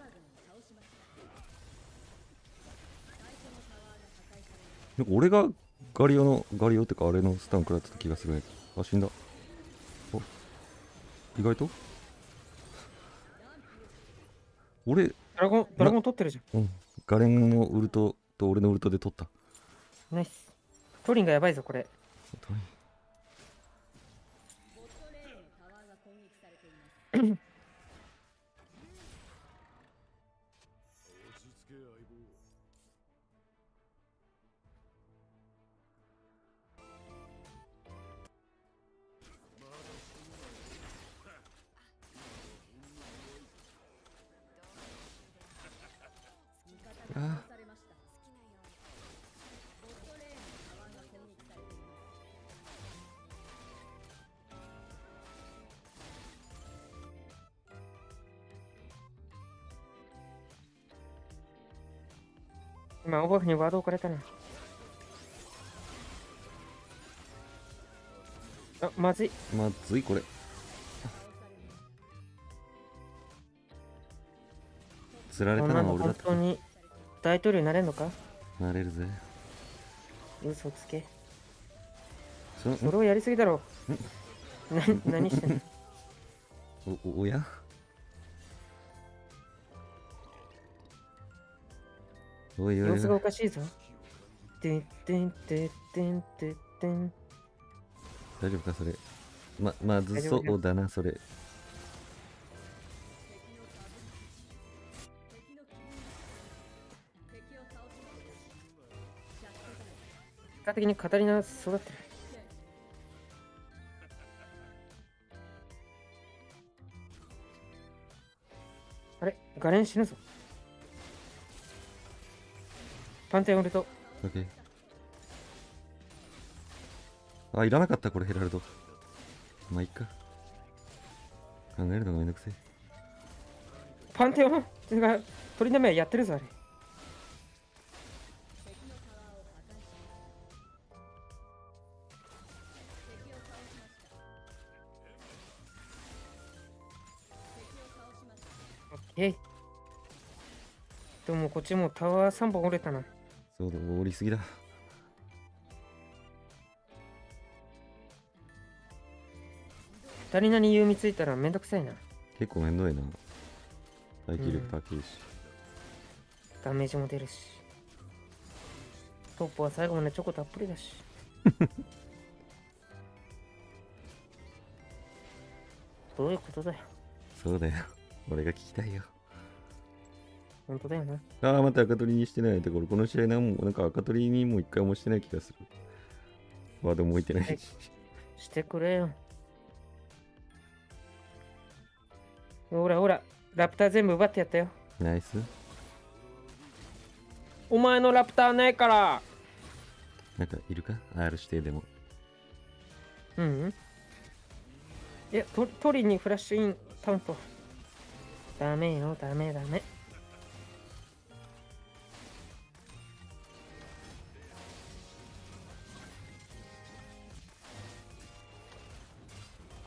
なんか俺がガリオのガリオってかあれのスタン食らってた気がするね。あ、死んだ。あ、意外と俺ドラゴンドラゴン取ってるじゃん。うん、ガレンのウルトと俺のウルトで取った。ナイス。トリンがやばいぞこれ。ああ今オバフにワード置かれたな。あ、まずいまずいこれつられたのは俺だった。大統領になれるのか。なれるぜ。嘘つけ。そ, それをやりすぎだろう。な何してんの。お, おやおいおいおい様子がおかしいぞ。てんてんてんてんてんてん。大丈夫かそれ。ま、まずそうだなそれ。結果的にカタリナ育ってる。あれガレン死ぬぞ。パンテオンウルト。オッケー。あ、いらなかったこれヘラルド。まあいっか。考えるのがめんどくせえ。パンテオンってか取りなめやってるぞあれ。えいでもこっちもタワーさんぼん折れたな。そうだ折りすぎだ。足りなに弓ついたらめんどくさいな。結構めんどいな。耐久力高いし、うん、ダメージも出るしトップは最後までチョコたっぷりだしどういうことだよ。そうだよ俺が聞きたいよ。本当だよな。ああ、また赤取りにしてないところ。この試合なんも、なんか赤取りにも一回もしてない気がする。ワードも置いてないし、はい。してくれよ。ほらほら、ラプター全部奪ってやったよ。ナイス。お前のラプターないから。なんかいるか ?アール 指定でも。うん、うん。いや、と取りにフラッシュイン担当。ダメよ、ダメダメ。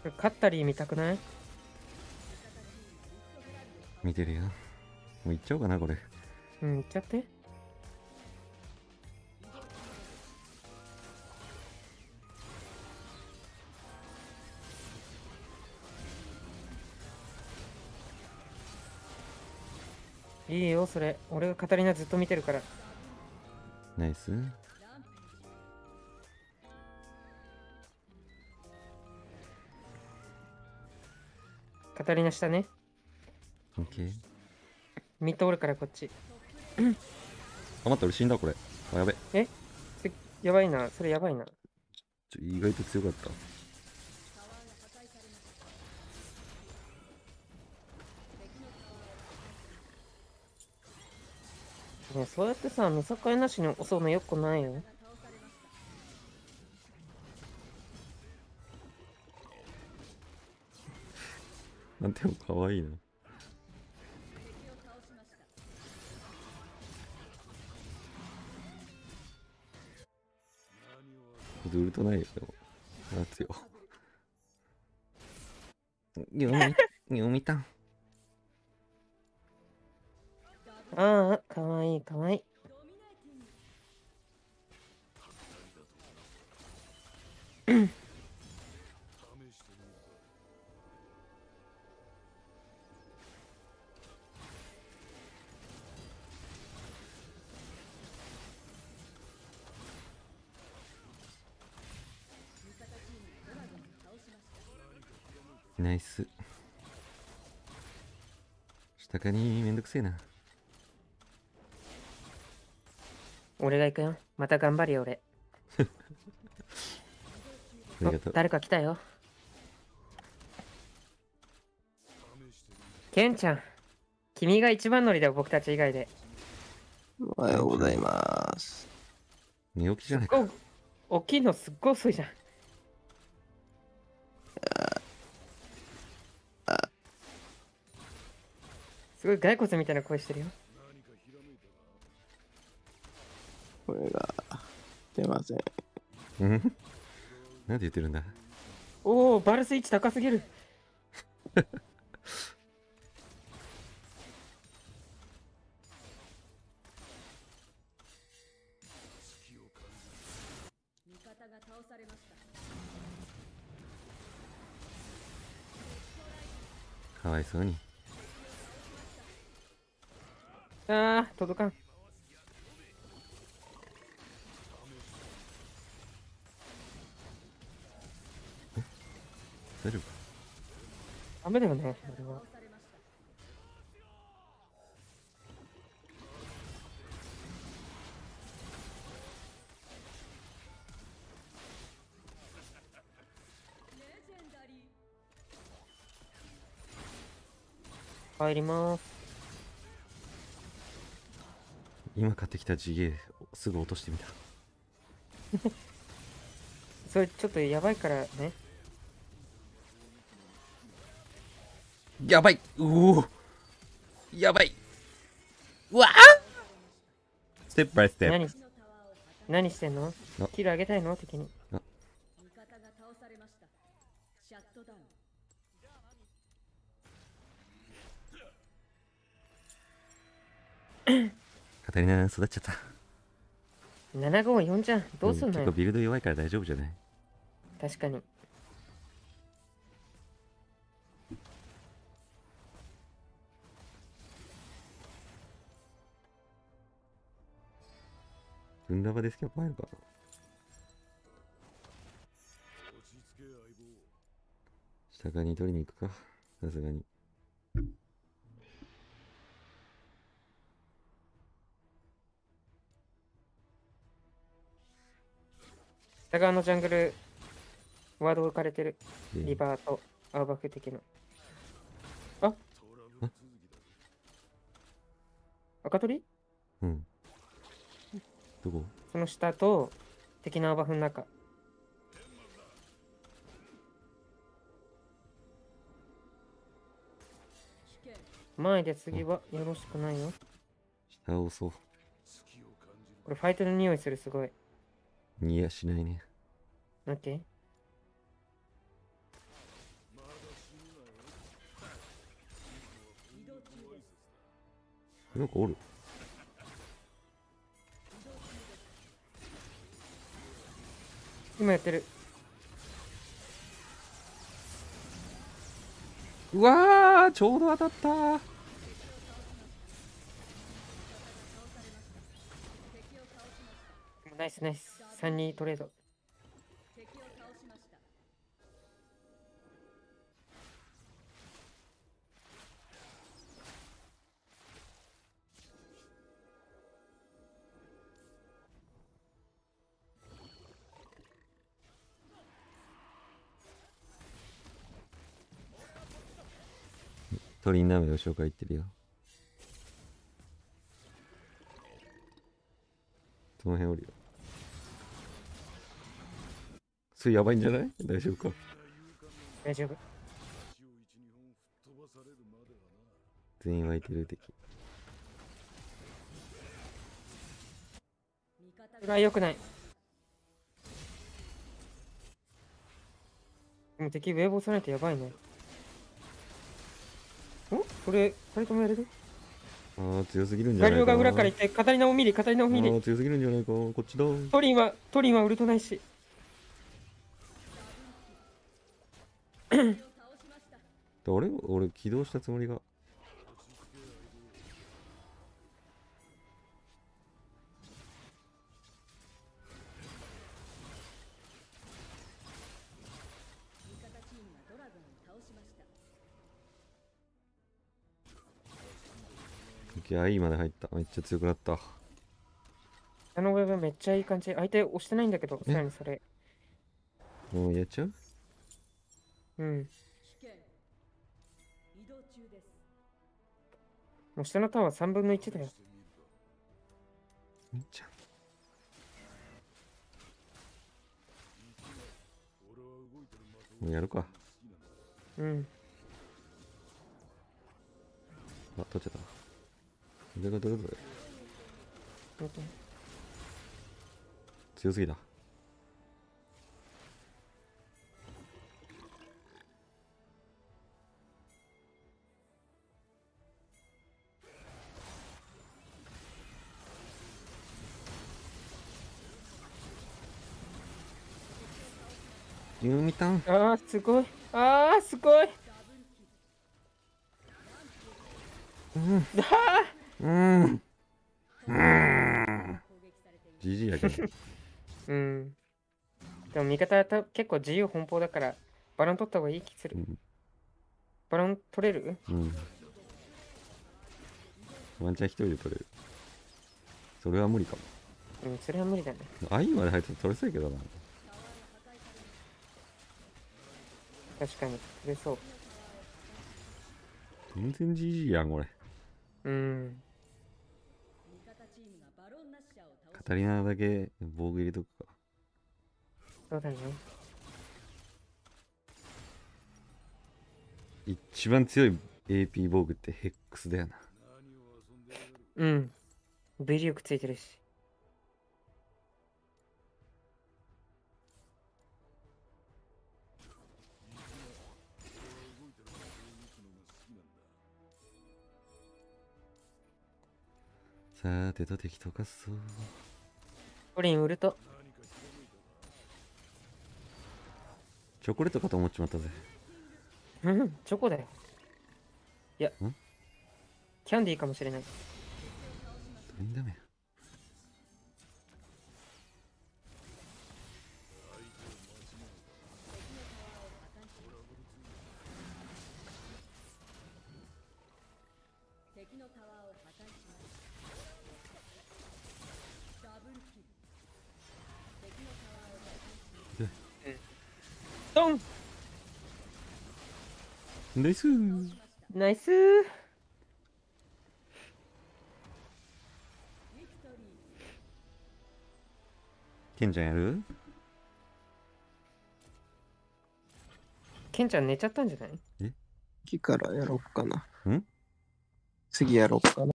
これカッタリー見たくない？見てるよ。もう行っちゃおうかな、これ。うん、行っちゃって。いいよそれ、俺がカタリナずっと見てるから。ナイス。カタリナしたね。オッケー。ミッドおるからこっち。あ、待って俺死んだこれ。あ、やべ。え？やばいな、それやばいな。ちょ意外と強かった。そうやってさ、見境なしに襲うのよくないよ。なんてもかわいいな。ウルトないよ。夏よ。読み、読みたん。ああ、かわいい、かわいい。ナイス。下かにめんどくせえな。俺が行くよ。また頑張りよ俺。ありがとう。誰か来たよ。ケンちゃん、君が一番乗りだよ、僕たち以外で。おはようございます。寝起きじゃないか。起きるのすっごい遅いじゃん。すごい骸骨みたいな声してるよ。これが出ません。うんなんで言ってるんだ。おお、バルス位置高すぎる。かわいそうに。ああ、届かん。大丈夫か。ダメだよね、俺は。入ります。今買ってきた地毛すぐ落としてみた。それちょっとやばいからね。やばい。うお、やばい。うわあ、ステップバイステップ。何何してんの。キルあげたいの敵に。あ、カタリナ育っちゃった。ななごよんじゃん。どうすんのよ。結構ビルド弱いから大丈夫じゃない。確かに。分断場ですけど入るかな。下側に取りに行くか、さすがに。下側のジャングルワード置かれてる。リバーとアーバフ的な。あっ、赤鳥。うん、どこ？その下と敵のアバフの中。前で次はよろしくないよ。下をそう。これファイトの匂いする。すごい似合しないね。オッケー。なんかおる。今やってる。うわー、ちょうど当たったー。ナイスナイス。さんにんトレード。鳥なめの紹介いってるよ。その辺おるよ。それやばいんじゃない？大丈夫か？大丈夫。全員湧いてる敵。うわ、よくない。でも敵ウェーブ押さないとやばいね。これふたりともやれる？ああ強すぎるんじゃないか。ガリオが裏から行ってカタリナを見り、カタリナを見り。ああ強すぎるんじゃないか。こっちだ。トリンはトリンはウルトないし。俺俺起動したつもりが。いや、いいまで入った。めっちゃ強くなった。あの部分めっちゃいい感じ。相手押してないんだけど、さらにそれ。もうやっちゃう？うん。もう下のタワーさんぶんのいちだよ。めっちゃ。もうやるか。うん。あ、取っちゃった。俺がどれどれ強すぎだ。ユミタン、ああすごい、ああすごい、うんああうん。うん。じじいやけど。うん。でも味方はた結構自由奔放だから、バロン取った方がいい気する。うん、バロン取れる？うん。ワンチャン一人で取れる。それは無理かも。うん、それは無理だね。あいまで入って取れそうやけどな。確かに、取れそう。全然じじいやん、これ。うん。カタリナだけ防具入れとくか。そうだね。一番強い エーピー 防具ってヘックスだよな。うん。V力ついてるし。さーてと敵溶かすぞ。トリンウルト。チョコレートかと思っちまったぜ。うん、チョコだよ。いや、キャンディーかもしれない。トリンダメ。ナイスーナイスー。ケンちゃんやる？ケンちゃん寝ちゃったんじゃない？え？次からやろうかな。ん？次やろうかな。